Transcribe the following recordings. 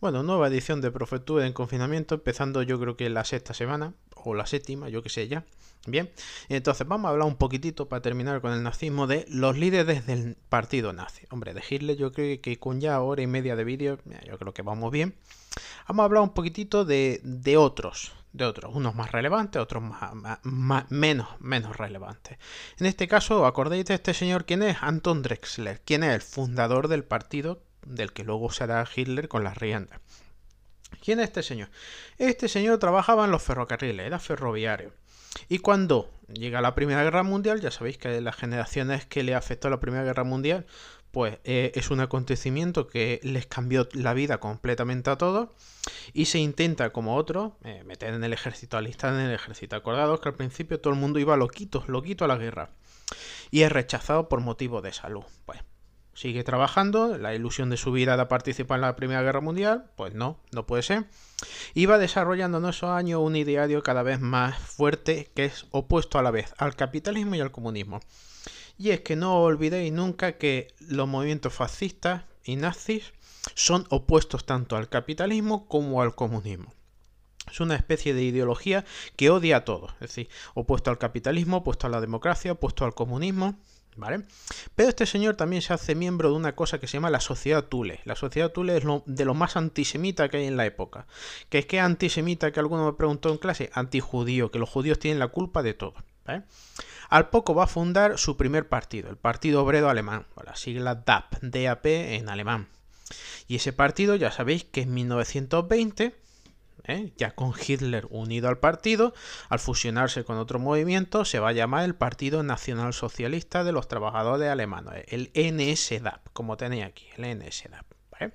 Bueno, nueva edición de Profetube en confinamiento, empezando yo creo que la sexta semana, o la séptima, yo que sé ya. Bien, y entonces vamos a hablar un poquitito para terminar con el nazismo de los líderes del partido nazi. Hombre, de Hitler yo creo que con ya hora y media de vídeo, yo creo que vamos bien. Vamos a hablar un poquitito de otros, unos más relevantes, otros menos relevantes. En este caso, ¿acordáis de este señor quién es? Anton Drexler, quien es el fundador del partido del que luego será Hitler con las riendas. ¿Quién es este señor? Este señor trabajaba en los ferrocarriles, era ferroviario. Y cuando llega la Primera Guerra Mundial, ya sabéis que de las generaciones que le afectó la Primera Guerra Mundial, pues es un acontecimiento que les cambió la vida completamente a todos, y se intenta, como otros, meter en el ejército, alistar en el ejército. Acordados que al principio todo el mundo iba loquito a la guerra, y es rechazado por motivos de salud. Pues sigue trabajando, la ilusión de su vida era participar en la Primera Guerra Mundial, pues no puede ser. Iba desarrollando en esos años un ideario cada vez más fuerte que es opuesto a la vez al capitalismo y al comunismo. Y es que no olvidéis nunca que los movimientos fascistas y nazis son opuestos tanto al capitalismo como al comunismo. Es una especie de ideología que odia a todos, es decir, opuesto al capitalismo, opuesto a la democracia, opuesto al comunismo. ¿Vale? Pero este señor también se hace miembro de una cosa que se llama la Sociedad Thule. La Sociedad Thule es de lo más antisemita que hay en la época. Que es que antisemita, que alguno me preguntó en clase, antijudío, que los judíos tienen la culpa de todo. ¿Vale? Al poco va a fundar su primer partido, el Partido Obrero Alemán, o la sigla DAP, DAP en alemán. Y ese partido ya sabéis que en 1920... ya con Hitler unido al partido, al fusionarse con otro movimiento, se va a llamar el Partido Nacional Socialista de los Trabajadores Alemanes, el NSDAP, como tenéis aquí, el NSDAP. ¿Vale?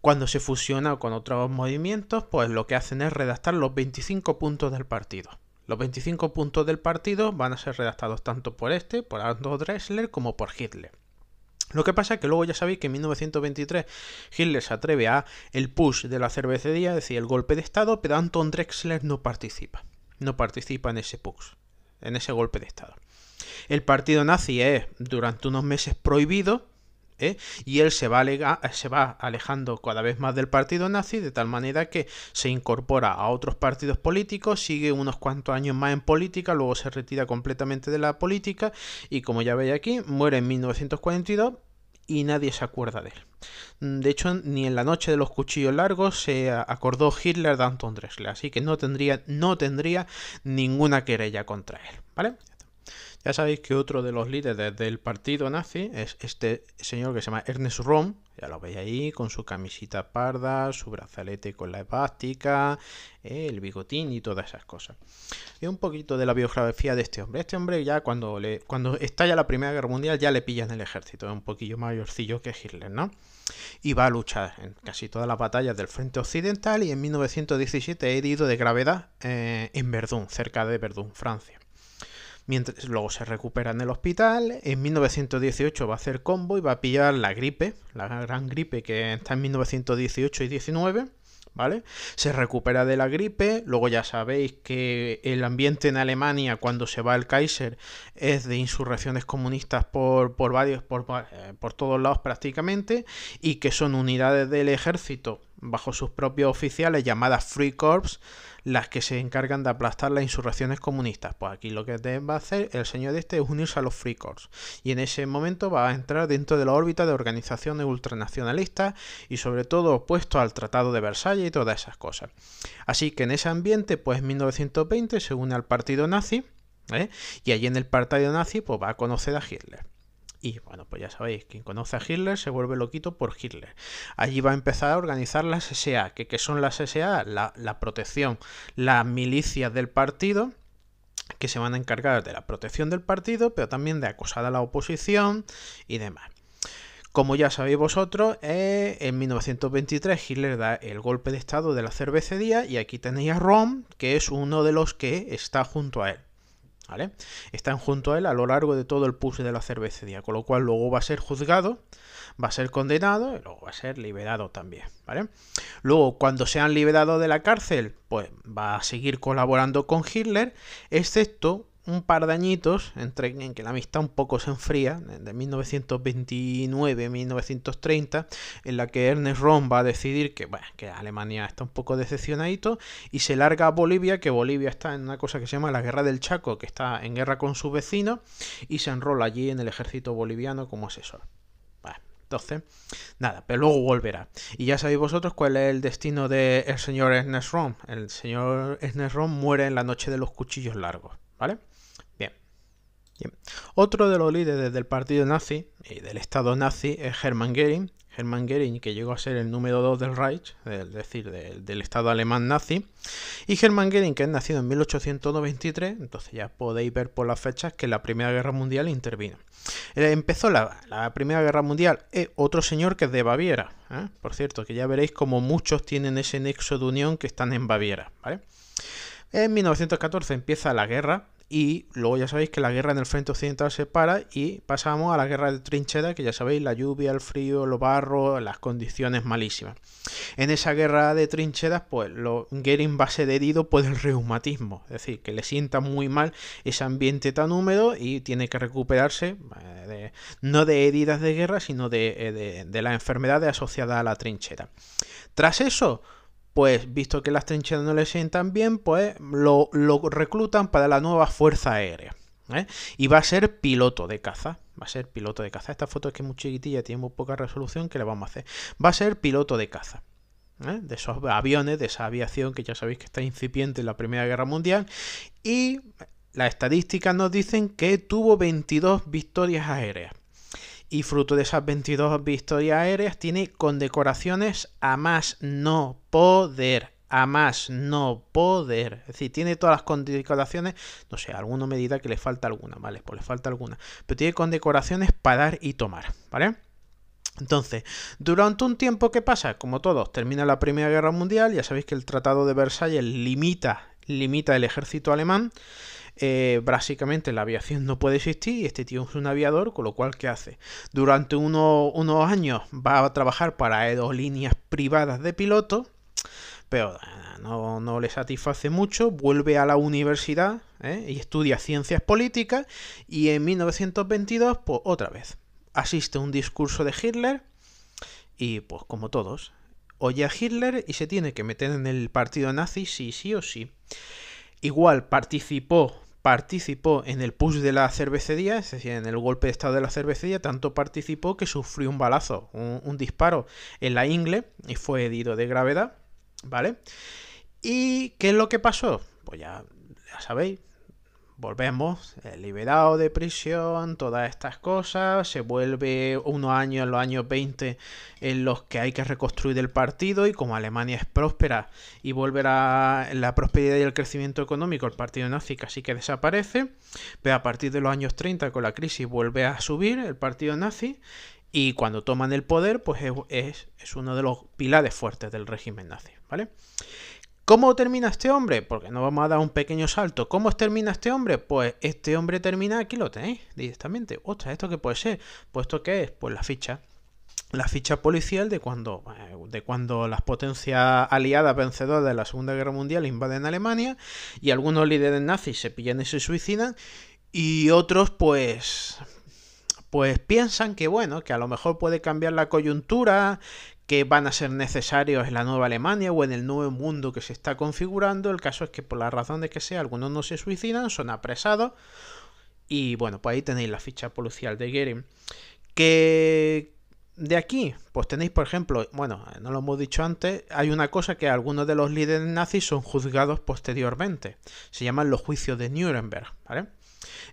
Cuando se fusiona con otros movimientos, pues lo que hacen es redactar los 25 puntos del partido. Los 25 puntos del partido van a ser redactados tanto por por Anton Drexler, como por Hitler. Lo que pasa es que luego ya sabéis que en 1923 Hitler se atreve a el push de la cervecería, es decir, el golpe de Estado, pero Anton Drexler no participa en ese push, en ese golpe de Estado. El partido nazi es durante unos meses prohibido, y él se va alejando cada vez más del partido nazi, de tal manera que se incorpora a otros partidos políticos, sigue unos cuantos años más en política, luego se retira completamente de la política y, como ya veis aquí, muere en 1942 y nadie se acuerda de él. De hecho, ni en la noche de los cuchillos largos se acordó Hitler de Anton Drexler, así que no tendría ninguna querella contra él, ¿vale? Ya sabéis que otro de los líderes del partido nazi es este señor que se llama Ernst Röhm, ya lo veis ahí, con su camisita parda, su brazalete con la esvástica, el bigotín y todas esas cosas. Y un poquito de la biografía de este hombre. Este hombre ya cuando estalla la Primera Guerra Mundial ya le pillan el ejército, es un poquillo mayorcillo que Hitler, ¿no? Y va a luchar en casi todas las batallas del frente occidental y en 1917 herido de gravedad en Verdún, cerca de Verdún, Francia. Mientras luego se recupera en el hospital, en 1918 va a hacer combo y va a pillar la gripe, la gran gripe que está en 1918 y 19, ¿vale? Se recupera de la gripe, luego ya sabéis que el ambiente en Alemania cuando se va el Kaiser es de insurrecciones comunistas por todos lados prácticamente, y que son unidades del ejército bajo sus propios oficiales llamadas Free Corps, las que se encargan de aplastar las insurrecciones comunistas. Pues aquí lo que va a hacer el señor este es unirse a los Free Corps. Y en ese momento va a entrar dentro de la órbita de organizaciones ultranacionalistas y sobre todo opuesto al Tratado de Versalles y todas esas cosas. Así que en ese ambiente, pues en 1920 se une al partido nazi, y allí en el partido nazi pues va a conocer a Hitler. Y bueno, pues ya sabéis, quien conoce a Hitler se vuelve loquito por Hitler. Allí va a empezar a organizar las S.A., que son las S.A., la protección, las milicias del partido, que se van a encargar de la protección del partido, pero también de acosar a la oposición y demás. Como ya sabéis vosotros, en 1923 Hitler da el golpe de Estado de la cervecería y aquí tenéis a Röhm, que es uno de los que está junto a él. ¿Vale? Están junto a él a lo largo de todo el push de la cervecería, con lo cual luego va a ser juzgado, va a ser condenado y luego va a ser liberado también, ¿vale? Luego, cuando se han liberado de la cárcel, pues va a seguir colaborando con Hitler, excepto un par de añitos, entre en que la amistad un poco se enfría, de 1929 a 1930, en la que Ernst Röhm va a decidir que, bueno, que Alemania está un poco decepcionadito y se larga a Bolivia, que Bolivia está en una cosa que se llama la Guerra del Chaco, que está en guerra con sus vecinos, y se enrola allí en el ejército boliviano como asesor. Bueno, entonces, nada, pero luego volverá. Y ya sabéis vosotros cuál es el destino del señor Ernst Röhm. El señor Ernst Röhm muere en la noche de los cuchillos largos, ¿vale? Bien. Otro de los líderes del partido nazi y del estado nazi es Hermann Göring. Hermann Göring, que llegó a ser el número 2 del Reich, es decir, del estado alemán nazi. Y Hermann Göring, que es nacido en 1893, entonces ya podéis ver por las fechas que la Primera Guerra Mundial intervino. Empezó la Primera Guerra Mundial, otro señor que es de Baviera, ¿eh? Por cierto, que ya veréis como muchos tienen ese nexo de unión que están en Baviera, ¿vale? En 1914 empieza la guerra. Y luego ya sabéis que la guerra en el frente occidental se para y pasamos a la guerra de trinchera, que ya sabéis, la lluvia, el frío, los barros, las condiciones malísimas. En esa guerra de trincheras, pues Göring va a ser herido por el reumatismo, es decir, que le sienta muy mal ese ambiente tan húmedo y tiene que recuperarse, no de heridas de guerra, sino de las enfermedades asociadas a la trinchera. Tras eso, pues visto que las trincheras no le sientan bien, pues lo reclutan para la nueva fuerza aérea, ¿eh? Y va a ser piloto de caza. Va a ser piloto de caza. Esta foto es que es muy chiquitilla, tiene muy poca resolución, ¿qué le vamos a hacer? Va a ser piloto de caza, ¿eh? De esos aviones, de esa aviación que ya sabéis que está incipiente en la Primera Guerra Mundial. Y las estadísticas nos dicen que tuvo 22 victorias aéreas. Y fruto de esas 22 victorias aéreas tiene condecoraciones a más no poder, a más no poder. Es decir, tiene todas las condecoraciones, no sé, alguno me dirá que le falta alguna, vale, pues le falta alguna. Pero tiene condecoraciones para dar y tomar, ¿vale? Entonces, durante un tiempo, ¿qué pasa? Como todos, termina la Primera Guerra Mundial, ya sabéis que el Tratado de Versalles limita el ejército alemán. Básicamente la aviación no puede existir y este tío es un aviador, con lo cual ¿qué hace? Durante unos años va a trabajar para aerolíneas privadas de piloto, pero no le satisface mucho, vuelve a la universidad, ¿eh? Y estudia ciencias políticas y en 1922, pues otra vez, asiste a un discurso de Hitler y pues como todos, oye a Hitler y se tiene que meter en el partido nazi sí o sí. Igual participó en el putsch de la cervecería, es decir, en el golpe de estado de la cervecería, tanto participó que sufrió un balazo, un disparo en la ingle y fue herido de gravedad, ¿vale? ¿Y qué es lo que pasó? Pues ya sabéis, volvemos, liberado de prisión, todas estas cosas, se vuelve unos años, en los años 20, en los que hay que reconstruir el partido y como Alemania es próspera y volverá la prosperidad y el crecimiento económico, el partido nazi casi que desaparece, pero a partir de los años 30 con la crisis vuelve a subir el partido nazi y cuando toman el poder pues es uno de los pilares fuertes del régimen nazi, ¿vale? ¿Cómo termina este hombre? Porque nos vamos a dar un pequeño salto. ¿Cómo termina este hombre? Pues este hombre termina, aquí lo tenéis directamente. Ostras, ¿esto qué puede ser? Pues ¿esto qué es? Pues la ficha policial de cuando las potencias aliadas vencedoras de la Segunda Guerra Mundial invaden Alemania y algunos líderes nazis se pillan y se suicidan y otros pues piensan que bueno, que a lo mejor puede cambiar la coyuntura, que van a ser necesarios en la nueva Alemania o en el nuevo mundo que se está configurando. El caso es que por las razones que sea, algunos no se suicidan, son apresados. Y bueno, pues ahí tenéis la ficha policial de Göring. Que de aquí, pues tenéis, por ejemplo, bueno, no lo hemos dicho antes, hay una cosa que algunos de los líderes nazis son juzgados posteriormente. Se llaman los juicios de Nuremberg, ¿vale?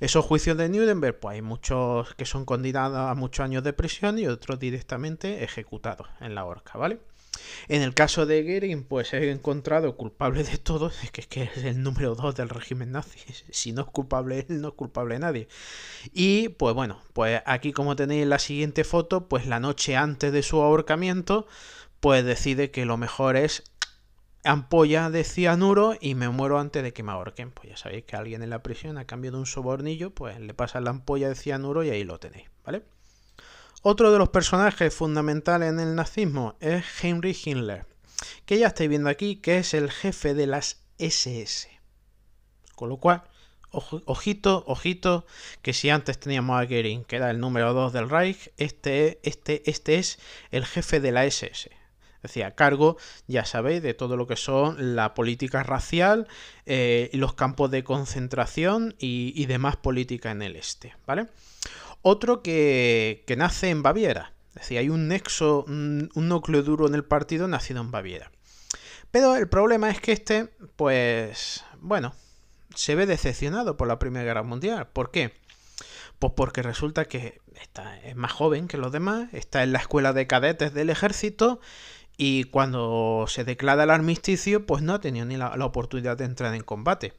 Esos juicios de Nuremberg, pues hay muchos que son condenados a muchos años de prisión y otros directamente ejecutados en la horca, ¿vale? En el caso de Göring, pues he encontrado culpable de todo, es que es el número 2 del régimen nazi, si no es culpable él, no es culpable nadie. Y pues bueno, pues aquí como tenéis en la siguiente foto, pues la noche antes de su ahorcamiento, pues decide que lo mejor es ampolla de cianuro y me muero antes de que me ahorquen. Pues ya sabéis que alguien en la prisión a cambio de un sobornillo pues le pasa la ampolla de cianuro y ahí lo tenéis, ¿vale? Otro de los personajes fundamentales en el nazismo es Heinrich Himmler, que ya estáis viendo aquí que es el jefe de las SS, con lo cual Ojito, ojito, que si antes teníamos a Göring, que era el número 2 del Reich, este es el jefe de la SS. Es decir, a cargo, ya sabéis, de todo lo que son la política racial, los campos de concentración y demás política en el este, ¿vale? Otro que nace en Baviera. Es decir, hay un nexo, un núcleo duro en el partido nacido en Baviera. Pero el problema es que este, pues, bueno, se ve decepcionado por la Primera Guerra Mundial. ¿Por qué? Pues porque resulta que es más joven que los demás, está en la escuela de cadetes del ejército. Y cuando se declara el armisticio, pues no ha tenido ni la oportunidad de entrar en combate.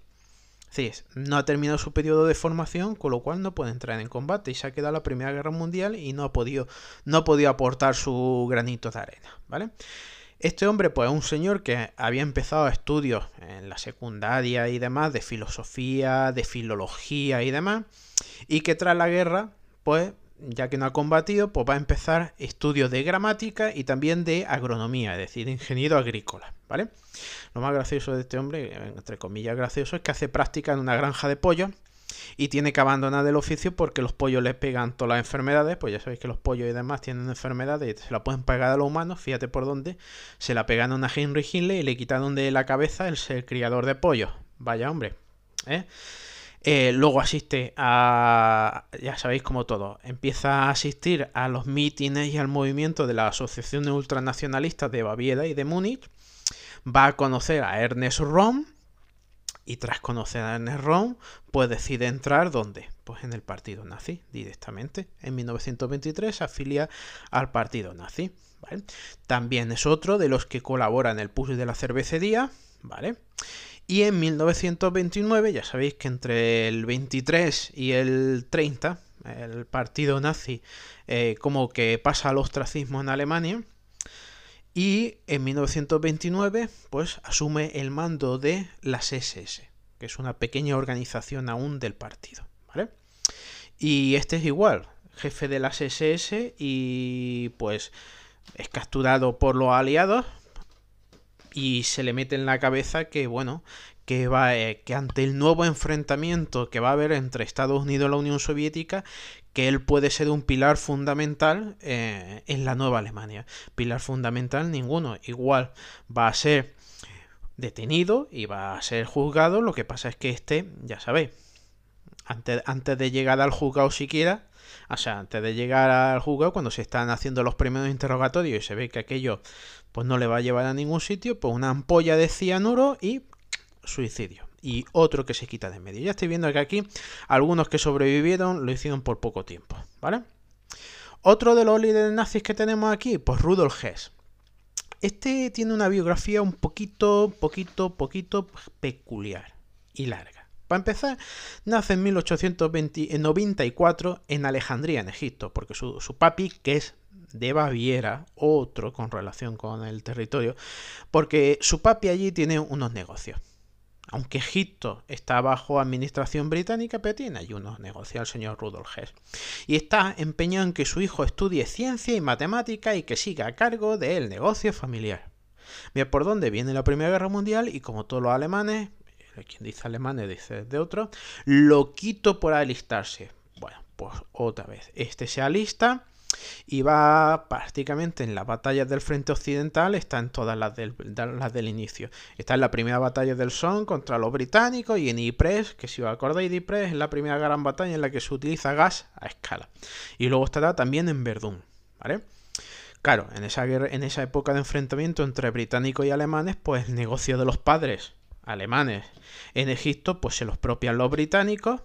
Así es, no ha terminado su periodo de formación, con lo cual no puede entrar en combate. Y se ha quedado en la Primera Guerra Mundial y no ha podido aportar su granito de arena, ¿vale? Este hombre, pues un señor que había empezado estudios en la secundaria y demás, de filosofía, de filología y demás, y que tras la guerra, pues, ya que no ha combatido, pues va a empezar estudios de gramática y también de agronomía, es decir, ingeniero agrícola, ¿vale? Lo más gracioso de este hombre, entre comillas gracioso, es que hace práctica en una granja de pollos y tiene que abandonar el oficio porque los pollos les pegan todas las enfermedades, pues ya sabéis que los pollos y demás tienen enfermedades y se la pueden pegar a los humanos, fíjate por dónde, se la pegaron a Heinrich Himmler y le quitaron de la cabeza el ser criador de pollos, vaya hombre, ¿eh? Luego asiste a, ya sabéis como todo, empieza a asistir a los mítines y al movimiento de las asociaciones ultranacionalistas de Baviera y de Múnich. Va a conocer a Ernst Röhm y tras conocer a Ernst Röhm, pues decide entrar ¿dónde? Pues en el partido nazi directamente. En 1923 se afilia al partido nazi, ¿vale? También es otro de los que colabora en el push de la cervecería, ¿vale? Y en 1929, ya sabéis que entre el 23 y el 30, el partido nazi como que pasa al ostracismo en Alemania. Y en 1929, pues asume el mando de las SS, que es una pequeña organización aún del partido, ¿vale? Y este es igual, jefe de las SS y pues es capturado por los aliados. Y se le mete en la cabeza que, bueno, que ante el nuevo enfrentamiento que va a haber entre Estados Unidos y la Unión Soviética, que él puede ser un pilar fundamental en la nueva Alemania. Pilar fundamental ninguno. Igual va a ser detenido y va a ser juzgado. Lo que pasa es que este, ya sabéis, antes de llegar al juzgado siquiera, o sea, antes de llegar al juzgado, cuando se están haciendo los primeros interrogatorios y se ve que aquello pues no le va a llevar a ningún sitio, pues una ampolla de cianuro y suicidio. Y otro que se quita de en medio. Ya estoy viendo que aquí algunos que sobrevivieron lo hicieron por poco tiempo, ¿vale? Otro de los líderes nazis que tenemos aquí, pues Rudolf Hess. Este tiene una biografía un poquito peculiar y larga. Para empezar, nace en 1894 en Alejandría, en Egipto, porque su papi, que es de Baviera, otro con relación con el territorio, porque su papi allí tiene unos negocios. Aunque Egipto está bajo administración británica, pero tiene allí unos negocios el señor Rudolf Hess. Y está empeñado en que su hijo estudie ciencia y matemática y que siga a cargo del negocio familiar. Mira por dónde viene la Primera Guerra Mundial y como todos los alemanes... Quien dice alemanes dice de otro, lo quito por alistarse. Bueno, pues otra vez. Este se alista y va prácticamente en las batallas del frente occidental, está en todas las del inicio. Está en la primera batalla del Somme contra los británicos y en Ypres, que si os acordáis de Ypres, es la primera gran batalla en la que se utiliza gas a escala. Y luego estará también en Verdún, ¿vale? Claro, en esa época de enfrentamiento entre británicos y alemanes, pues el negocio de los padres alemanes en Egipto pues se los propian los británicos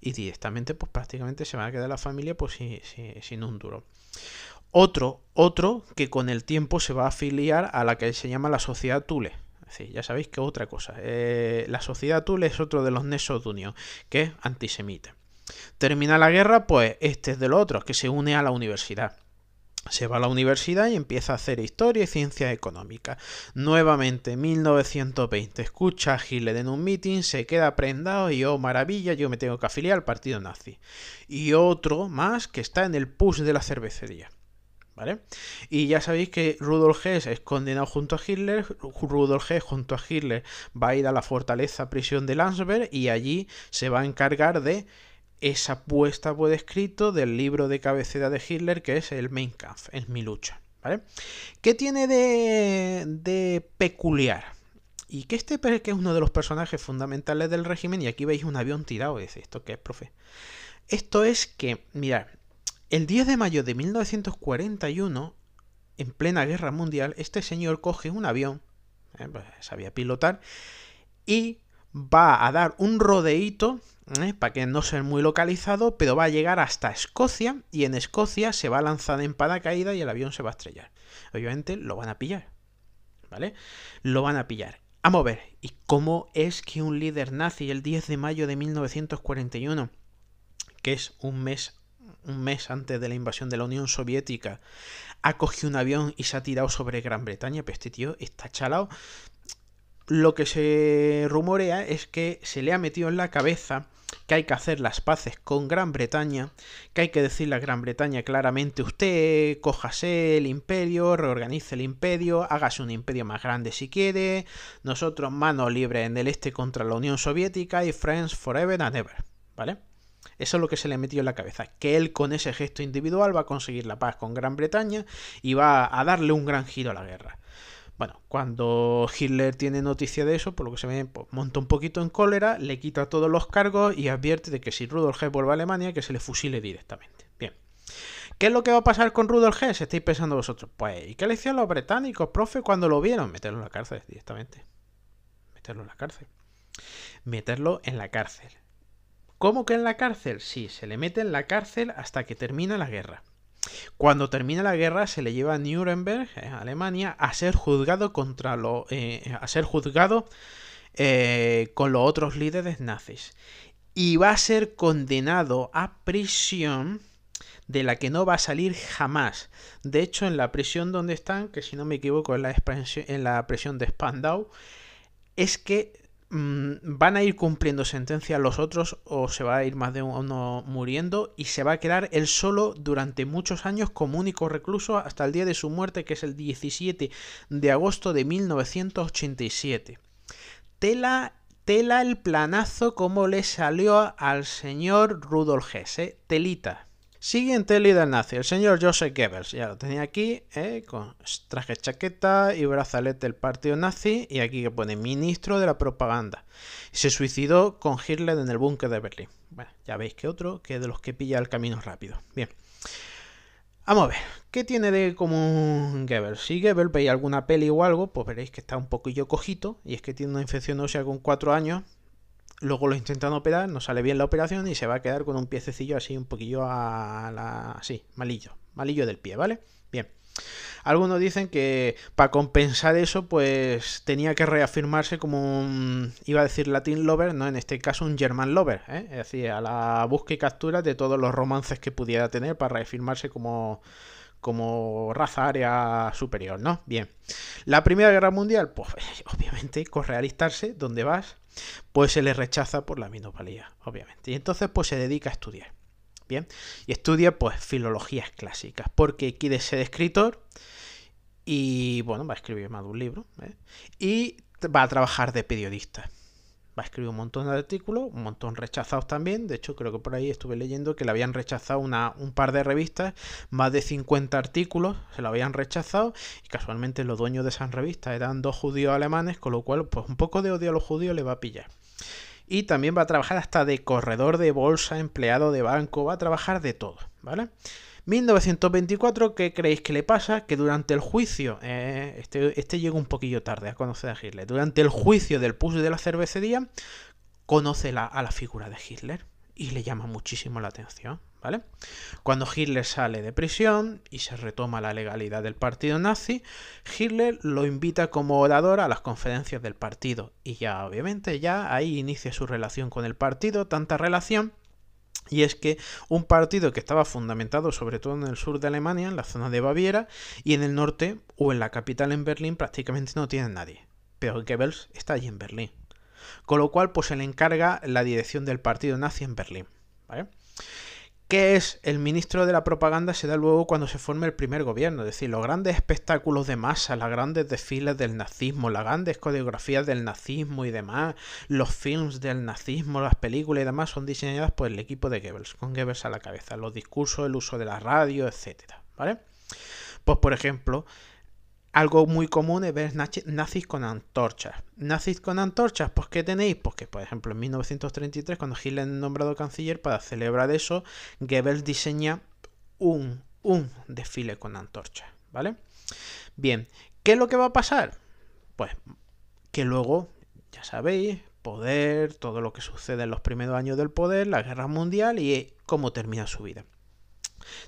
y directamente pues prácticamente se van a quedar la familia pues sin un duro. Otro que con el tiempo se va a afiliar a la que se llama la Sociedad Thule. Sí, ya sabéis que otra cosa, la Sociedad Thule es otro de los nexos de unión, que es antisemita. Termina la guerra, pues este es de los otros que se une a la universidad. Se va a la universidad y empieza a hacer historia y ciencias económicas. Nuevamente, 1920, escucha a Hitler en un meeting, se queda prendado y oh maravilla, yo me tengo que afiliar al partido nazi. Y otro más que está en el push de la cervecería. ¿vale? Y ya sabéis que Rudolf Hess es condenado junto a Hitler. Rudolf Hess junto a Hitler va a ir a la fortaleza prisión de Landsberg y allí se va a encargar de esa puesta por escrito del libro de cabecera de Hitler que es el Mein Kampf, es mi lucha, ¿vale? ¿Qué tiene de peculiar? Y que este que es uno de los personajes fundamentales del régimen, y aquí veis un avión tirado, y dice, ¿esto qué es, profe? Esto es que, mirad, el 10 de mayo de 1941, en plena guerra mundial, este señor coge un avión, pues sabía pilotar, y va a dar un rodeíto, para que no sea muy localizado, pero va a llegar hasta Escocia, y en Escocia se va a lanzar en paracaídas y el avión se va a estrellar. Obviamente lo van a pillar, ¿vale? Lo van a pillar. Vamos a ver, ¿y cómo es que un líder nazi el 10 de mayo de 1941, que es un mes antes de la invasión de la Unión Soviética, ha cogido un avión y se ha tirado sobre Gran Bretaña? Pero este tío está chalao. Lo que se rumorea es que se le ha metido en la cabeza que hay que hacer las paces con Gran Bretaña, que hay que decirle a Gran Bretaña claramente, usted cójase el imperio, reorganice el imperio, hágase un imperio más grande si quiere, nosotros mano libre en el este contra la Unión Soviética y friends forever and ever, ¿vale? Eso es lo que se le metió en la cabeza, que él con ese gesto individual va a conseguir la paz con Gran Bretaña y va a darle un gran giro a la guerra. Bueno, cuando Hitler tiene noticia de eso, por lo que se ve, pues, monta un poquito en cólera, le quita todos los cargos y advierte de que si Rudolf Hess vuelve a Alemania, que se le fusile directamente. Bien. ¿Qué es lo que va a pasar con Rudolf Hess? Estáis pensando vosotros, pues, ¿y qué le hicieron los británicos, profe, cuando lo vieron? Meterlo en la cárcel directamente. Meterlo en la cárcel. Meterlo en la cárcel. ¿Cómo que en la cárcel? Sí, se le mete en la cárcel hasta que termina la guerra. Cuando termina la guerra se le lleva a Nuremberg, en Alemania, a ser juzgado con los otros líderes nazis. Y va a ser condenado a prisión de la que no va a salir jamás. De hecho, en la prisión donde están, que si no me equivoco en la prisión de Spandau, es que van a ir cumpliendo sentencia los otros o se va a ir más de uno muriendo y se va a quedar él solo durante muchos años como único recluso hasta el día de su muerte, que es el 17 de agosto de 1987. Tela el planazo como le salió al señor Rudolf Hess, telita. Siguiente líder nazi, el señor Joseph Goebbels, ya lo tenía aquí, con traje, chaqueta y brazalete del partido nazi, y aquí que pone ministro de la propaganda. Se suicidó con Hitler en el búnker de Berlín. Bueno, ya veis que otro, que de los que pilla el camino rápido. Bien, vamos a ver, ¿qué tiene de común Goebbels? Si Goebbels veis alguna peli o algo, pues veréis que está un poquillo cojito, y es que tiene una infección ósea con 4 años, luego lo intentan operar, no sale bien la operación y se va a quedar con un piececillo así, un poquillo así, malillo del pie, ¿vale? Bien. Algunos dicen que para compensar eso, pues tenía que reafirmarse como un, iba a decir Latin lover, no, en este caso un German lover, ¿eh? Es decir, a la búsqueda y captura de todos los romances que pudiera tener para reafirmarse como raza área superior, ¿no? Bien. La Primera Guerra Mundial, pues obviamente corre a alistarse, ¿dónde vas? Pues se le rechaza por la minusvalía, obviamente. Y entonces pues se dedica a estudiar. Bien. Y estudia pues filologías clásicas, porque quiere ser escritor y bueno, va a escribir más de un libro, ¿eh? Y va a trabajar de periodista. Va a escribir un montón de artículos, un montón rechazados también. De hecho, creo que por ahí estuve leyendo que le habían rechazado un par de revistas, más de 50 artículos se lo habían rechazado. Y casualmente los dueños de esas revistas eran 2 judíos alemanes, con lo cual pues un poco de odio a los judíos le va a pillar. Y también va a trabajar hasta de corredor de bolsa, empleado de banco, va a trabajar de todo, ¿vale? 1924, ¿qué creéis que le pasa? Que durante el juicio, este llega un poquillo tarde a conocer a Hitler, durante el juicio del Push de la cervecería, conoce a la figura de Hitler y le llama muchísimo la atención, ¿vale? Cuando Hitler sale de prisión y se retoma la legalidad del partido nazi, Hitler lo invita como orador a las conferencias del partido y ya obviamente ya ahí inicia su relación con el partido, tanta relación. Y es que un partido que estaba fundamentado sobre todo en el sur de Alemania, en la zona de Baviera, y en el norte o en la capital en Berlín prácticamente no tiene nadie. Pero Goebbels está allí en Berlín. Con lo cual pues se le encarga la dirección del partido nazi en Berlín, ¿vale? qué es el ministro de la propaganda se da luego cuando se forme el primer gobierno. Es decir, los grandes espectáculos de masa, las grandes desfiles del nazismo, las grandes coreografías del nazismo y demás, los films del nazismo, las películas y demás son diseñadas por el equipo de Goebbels, con Goebbels a la cabeza. Los discursos, el uso de la radio, etcétera, ¿vale? Pues, por ejemplo, algo muy común es ver nazis con antorchas. ¿Nazis con antorchas? Pues ¿qué tenéis? Pues que, por ejemplo, en 1933, cuando Hitler es nombrado canciller, para celebrar eso, Goebbels diseña un desfile con antorchas, ¿vale? Bien, ¿qué es lo que va a pasar? Pues que luego, ya sabéis, poder, todo lo que sucede en los primeros años del poder, la guerra mundial y cómo termina su vida.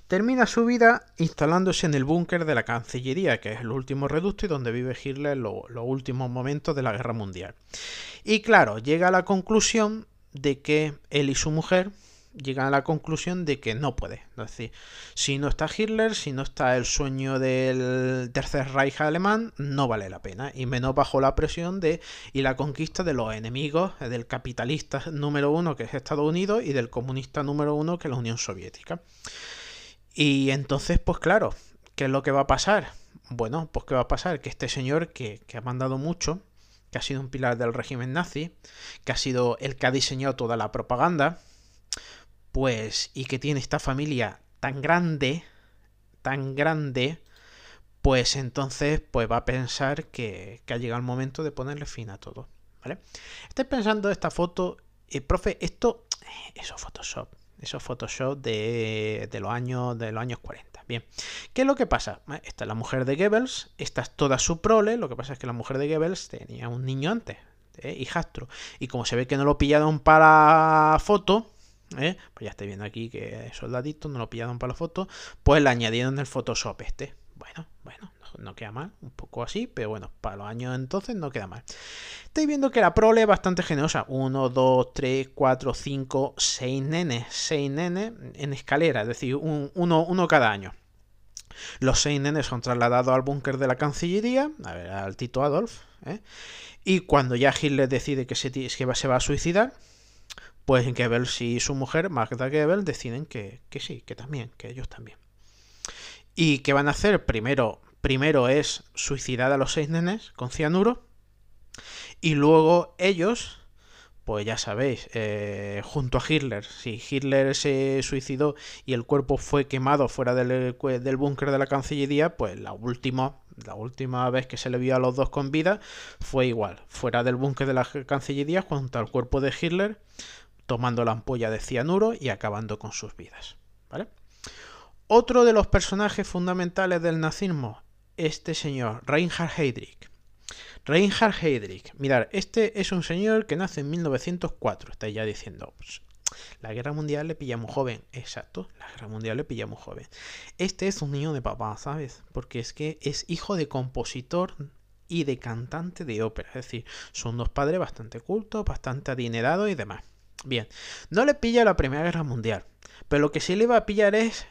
Termina su vida instalándose en el búnker de la Cancillería, que es el último reducto y donde vive Hitler en los últimos momentos de la Guerra Mundial. Y claro, llega a la conclusión de que él y su mujer llegan a la conclusión de que no puede. Es decir, si no está Hitler, si no está el sueño del Tercer Reich alemán, no vale la pena. Y menos bajo la presión y la conquista de los enemigos, del capitalista número uno, que es Estados Unidos, y del comunista número uno, que es la Unión Soviética. Y entonces, pues claro, ¿qué es lo que va a pasar? Bueno, pues ¿qué va a pasar? Que este señor que ha mandado mucho, que ha sido un pilar del régimen nazi, que ha sido el que ha diseñado toda la propaganda, pues, y que tiene esta familia tan grande, pues entonces pues va a pensar que ha llegado el momento de ponerle fin a todo, ¿vale? Estáis pensando esta foto, profe, esto, eso es Photoshop. Eso es Photoshop de los años 40. Bien, ¿qué es lo que pasa? Esta es la mujer de Goebbels, esta es toda su prole. Lo que pasa es que la mujer de Goebbels tenía un niño antes, hijastro. Y como se ve que no lo pillaron para foto, pues ya estáis viendo aquí que soldadito, no lo pillaron para la foto, pues la añadieron en el Photoshop este. Bueno, no queda mal, un poco así, pero bueno, para los años entonces no queda mal. Estáis viendo que la prole es bastante generosa. 1, 2, 3, 4, 5, 6 nenes en escalera, es decir, uno cada año. Los 6 nenes son trasladados al búnker de la Cancillería, a ver, al Tito Adolf, y cuando ya Hitler decide que se va a suicidar, pues Goebbels y su mujer, Magda Goebbels, deciden que sí, que también, que ellos también. ¿Y qué van a hacer? Primero es suicidar a los 6 nenes con cianuro. Y luego ellos, pues ya sabéis, junto a Hitler. Si Hitler se suicidó y el cuerpo fue quemado fuera del búnker de la Cancillería, pues la última vez que se le vio a los dos con vida fue igual. Fuera del búnker de la Cancillería, junto al cuerpo de Hitler, tomando la ampolla de cianuro y acabando con sus vidas, ¿vale? Otro de los personajes fundamentales del nazismo, este señor, Reinhard Heydrich. Reinhard Heydrich, mirad, este es un señor que nace en 1904, estáis ya diciendo, pues, la guerra mundial le pilla muy joven, exacto, la guerra mundial le pilla muy joven. Este es un niño de papá, ¿sabes? Porque es que es hijo de compositor y de cantante de ópera, es decir, son dos padres bastante cultos, bastante adinerados y demás. Bien, no le pilla la Primera Guerra Mundial, pero lo que sí le va a pillar es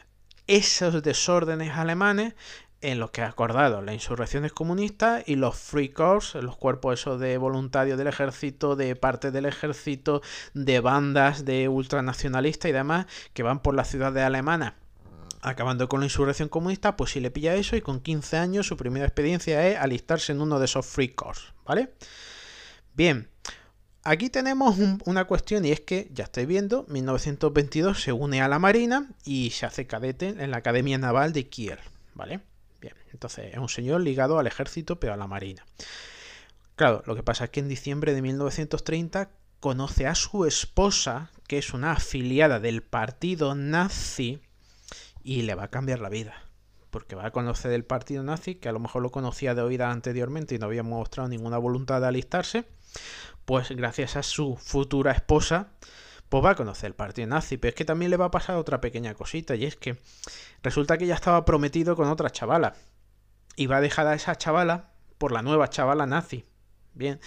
esos desórdenes alemanes en los que ha acordado las insurrecciones comunistas y los Free Corps, los cuerpos esos de voluntarios del ejército, de parte del ejército, de bandas de ultranacionalistas y demás, que van por las ciudades alemanas acabando con la insurrección comunista, pues si le pilla eso, y con 15 años su primera experiencia es alistarse en uno de esos Free Corps, ¿vale? Bien, aquí tenemos una cuestión, y es que, ya estáis viendo, 1922 se une a la Marina y se hace cadete en la Academia Naval de Kiel, ¿vale? Bien, entonces es un señor ligado al ejército, pero a la Marina. Claro, lo que pasa es que en diciembre de 1930 conoce a su esposa, que es una afiliada del partido nazi, y le va a cambiar la vida. Porque va a conocer el partido nazi, que a lo mejor lo conocía de oídas anteriormente y no había mostrado ninguna voluntad de alistarse. Pues gracias a su futura esposa, pues va a conocer el partido nazi. Pero es que también le va a pasar otra pequeña cosita, y es que resulta que ya estaba prometido con otra chavala, y va a dejar a esa chavala por la nueva chavala nazi. Bien,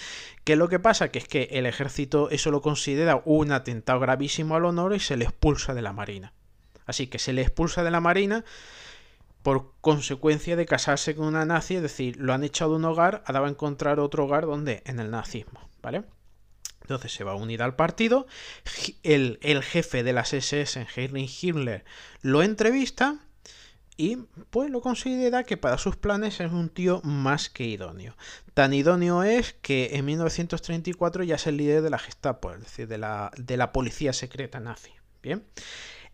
¿qué es lo que pasa? Que es que el ejército eso lo considera un atentado gravísimo al honor y se le expulsa de la Marina. Así que se le expulsa de la Marina por consecuencia de casarse con una nazi, es decir, lo han echado de un hogar, ahora va a encontrar otro hogar donde en el nazismo, ¿vale? Entonces se va a unir al partido. El jefe de las SS, Heinrich Himmler, lo entrevista y pues lo considera que para sus planes es un tío más que idóneo. Tan idóneo es que en 1934 ya es el líder de la Gestapo, es decir, de la policía secreta nazi. Bien.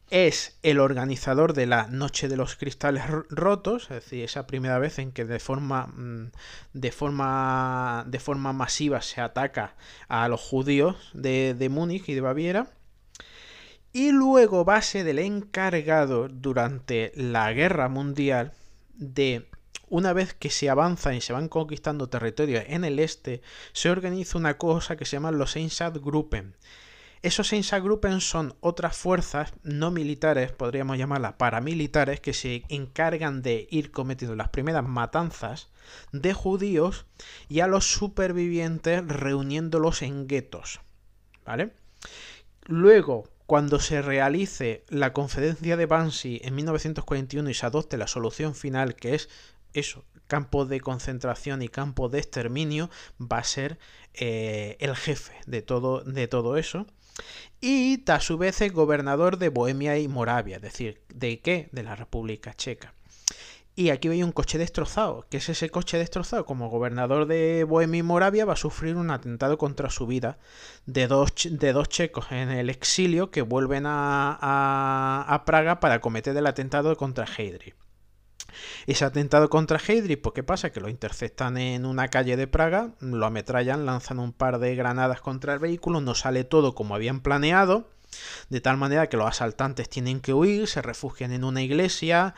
Es el organizador de la Noche de los Cristales Rotos, es decir, esa primera vez en que de forma masiva se ataca a los judíos de Múnich y de Baviera. Y luego va a ser el encargado durante la Guerra Mundial de, una vez que se avanza y se van conquistando territorios en el este, se organiza una cosa que se llama los Einsatzgruppen. Esos Einsatzgruppen son otras fuerzas no militares, podríamos llamarlas paramilitares, que se encargan de ir cometiendo las primeras matanzas de judíos y a los supervivientes reuniéndolos en guetos, ¿vale? Luego, cuando se realice la Conferencia de Wannsee en 1941 y se adopte la solución final, que es eso, campos de concentración y campos de exterminio, va a ser el jefe de todo eso. Y a su vez es gobernador de Bohemia y Moravia, es decir, ¿de qué? De la República Checa. Y aquí veis un coche destrozado. ¿Qué es ese coche destrozado? Como gobernador de Bohemia y Moravia va a sufrir un atentado contra su vida de dos checos en el exilio que vuelven a Praga para cometer el atentado contra Heydrich. Ese atentado contra Heydrich, pues ¿qué pasa? Que lo interceptan en una calle de Praga, lo ametrallan, lanzan un par de granadas contra el vehículo, no sale todo como habían planeado, de tal manera que los asaltantes tienen que huir, se refugian en una iglesia,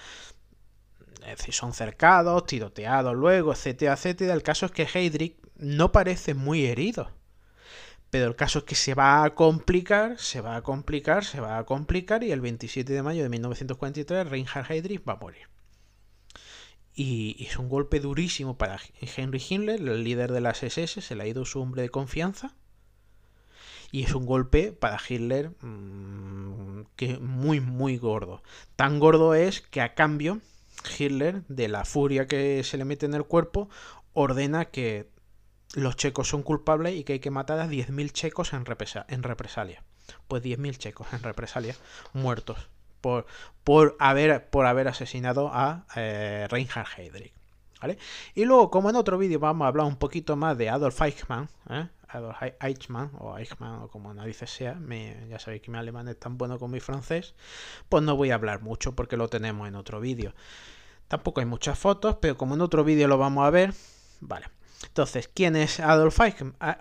es decir, son cercados, tiroteados luego, etcétera, etcétera. El caso es que Heydrich no parece muy herido, pero el caso es que se va a complicar y el 27 de mayo de 1943 Reinhard Heydrich va a morir. Y es un golpe durísimo para Heinrich Himmler, el líder de las SS, se le ha ido su hombre de confianza. Y es un golpe para Hitler que es muy, muy gordo. Tan gordo es que a cambio Hitler, de la furia que se le mete en el cuerpo, ordena que los checos son culpables y que hay que matar a 10.000 checos en represalia. Pues 10.000 checos en represalia muertos. Por haber asesinado a Reinhard Heydrich, ¿vale? Y luego, como en otro vídeo vamos a hablar un poquito más de Adolf Eichmann, Adolf Eichmann o como narices sea, ya sabéis que mi alemán es tan bueno como mi francés, pues no voy a hablar mucho porque lo tenemos en otro vídeo. Tampoco hay muchas fotos, pero como en otro vídeo lo vamos a ver, vale. Entonces, ¿quién es Adolf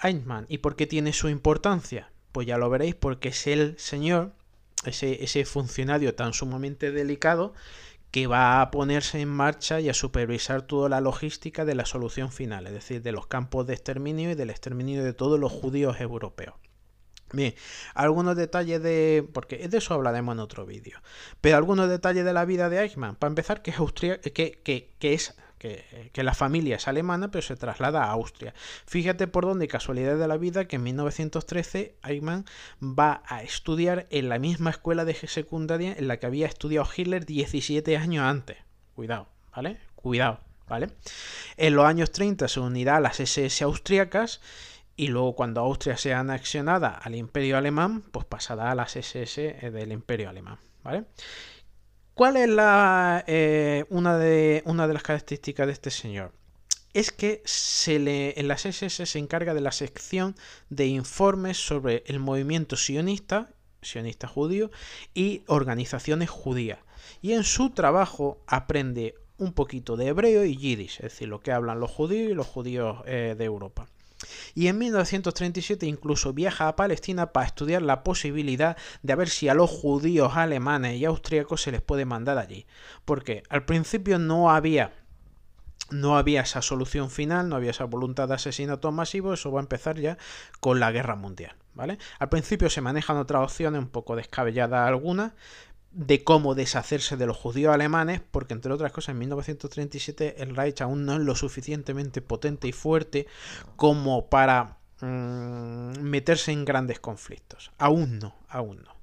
Eichmann y por qué tiene su importancia? Pues ya lo veréis, porque es el señor, ese funcionario tan sumamente delicado que va a ponerse en marcha y a supervisar toda la logística de la solución final, es decir, de los campos de exterminio y del exterminio de todos los judíos europeos. Bien, algunos detalles porque de eso hablaremos en otro vídeo, pero algunos detalles de la vida de Eichmann. Para empezar, que es que la familia es alemana, pero se traslada a Austria. Fíjate por dónde, casualidad de la vida, que en 1913 Eichmann va a estudiar en la misma escuela de secundaria en la que había estudiado Hitler 17 años antes. Cuidado, ¿vale? Cuidado, ¿vale? En los años 30 se unirá a las SS austriacas y luego, cuando Austria sea anexionada al Imperio Alemán, pues pasará a las SS del Imperio Alemán, ¿vale? ¿Cuál es una de las características de este señor? Es que en las SS se encarga de la sección de informes sobre el movimiento sionista judío y organizaciones judías. Y en su trabajo aprende un poquito de hebreo y yiddish, es decir, lo que hablan los judíos y los judíos de Europa. Y en 1937 incluso viaja a Palestina para estudiar la posibilidad de ver si a los judíos alemanes y austríacos se les puede mandar allí. Porque al principio no había esa solución final, no había esa voluntad de asesinato masivo. Eso va a empezar ya con la Guerra Mundial, ¿vale? Al principio se manejan otras opciones, un poco descabelladas algunas, de cómo deshacerse de los judíos alemanes, porque entre otras cosas en 1937 el Reich aún no es lo suficientemente potente y fuerte como para meterse en grandes conflictos. Aún no,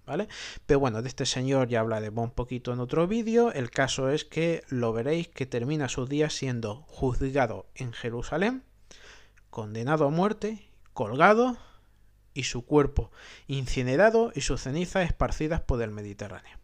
¿vale? Pero bueno, de este señor ya hablaremos un poquito en otro vídeo. El caso es que lo veréis que termina sus días siendo juzgado en Jerusalén, condenado a muerte, colgado y su cuerpo incinerado y sus cenizas esparcidas por el Mediterráneo.